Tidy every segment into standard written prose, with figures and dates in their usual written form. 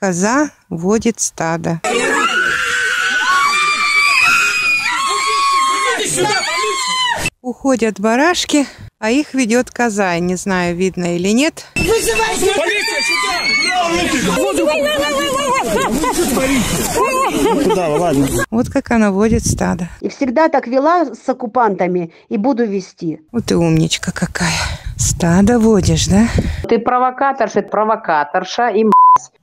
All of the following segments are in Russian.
Коза водит стадо. Уходят барашки, а их ведет коза. Не знаю, видно или нет. Вызывайте! Полиция, сюда! Вот как она водит стадо. И всегда так вела с оккупантами и буду вести. Вот ты умничка какая. Стадо водишь, да? Ты провокаторша, и мразь.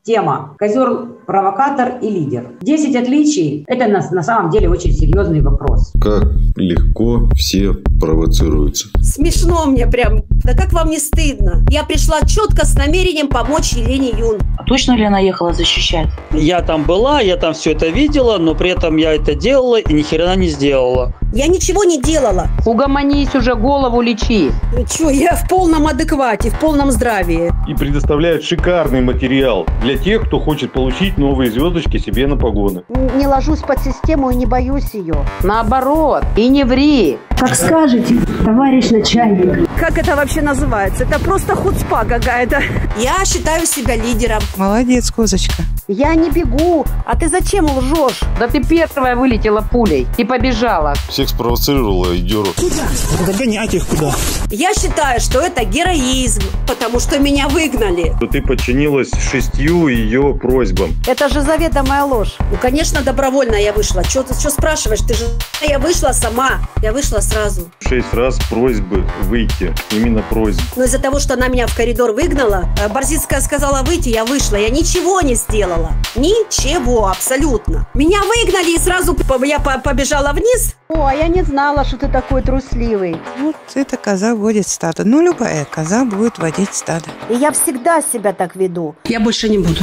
Тема: козёл, провокатор и лидер. 10 отличий – это на самом деле очень серьезный вопрос. Как легко все провоцируются. Смешно мне прям. Да как вам не стыдно? Я пришла четко с намерением помочь Елене Юн. А точно ли она ехала защищать? Я там была, я там все это видела, но при этом я это делала и ни хрена не сделала. Я ничего не делала. Угомонись уже, голову лечи. Ну чё, я в полном адеквате, в полном здравии. И предоставляют шикарный материал для тех, кто хочет получить новые звездочки себе на погоны. Не ложусь под систему и не боюсь ее. Наоборот, и не ври. Как скажете, товарищ начальник. Как это вообще называется? Это просто хуцпа какая-то. Я считаю себя лидером. Молодец, козочка. Я не бегу. А ты зачем лжешь? Да ты первая вылетела пулей и побежала. Всех спровоцировала и дёру. Куда? Догонять их куда? Я считаю, что это героизм, потому что меня выгнали. Но ты подчинилась 6 ее просьбам. Это же заведомая ложь. Ну, конечно, добровольно я вышла. Чё ты спрашиваешь? Ты же... Я вышла сама. Я вышла сразу. 6 раз просьбы выйти. Именно просьбы. Но из-за того, что она меня в коридор выгнала, Барзицкая сказала выйти, я вышла. Я ничего не сделала. Ничего, абсолютно. Меня выгнали и сразу я побежала вниз. О, я не знала, что ты такой трусливый. Вот это коза водит стадо. Ну, любая коза будет водить стадо. И я всегда себя так веду. Я больше не буду.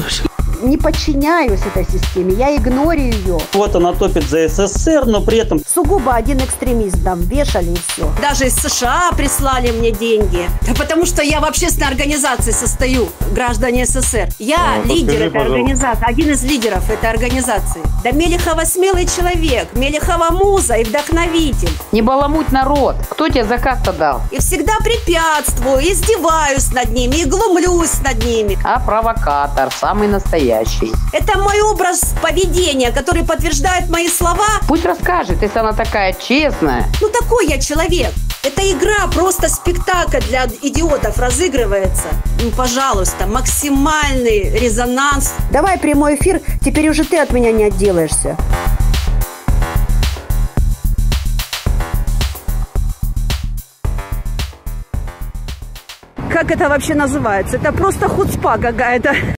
Не подчиняюсь этой системе, я игнорю ее. Вот она топит за СССР, но при этом... Сугубо один экстремист там вешали и все. Даже из США прислали мне деньги. Да потому что я в общественной организации состою, граждане СССР. Я лидер этой организации, один из лидеров этой организации. Да Мелихова смелый человек, Мелихова муза и вдохновитель. Не баламуть народ, кто тебе заказ-то дал? И всегда препятствую, издеваюсь над ними, и глумлюсь над ними. А провокатор, самый настоящий. Это мой образ поведения, который подтверждает мои слова. Пусть расскажет, если она такая честная. Ну такой я человек. Эта игра просто спектакль для идиотов разыгрывается. Ну, пожалуйста, максимальный резонанс. Давай прямой эфир, теперь уже ты от меня не отделаешься. Как это вообще называется? Это просто хуцпа какая-то.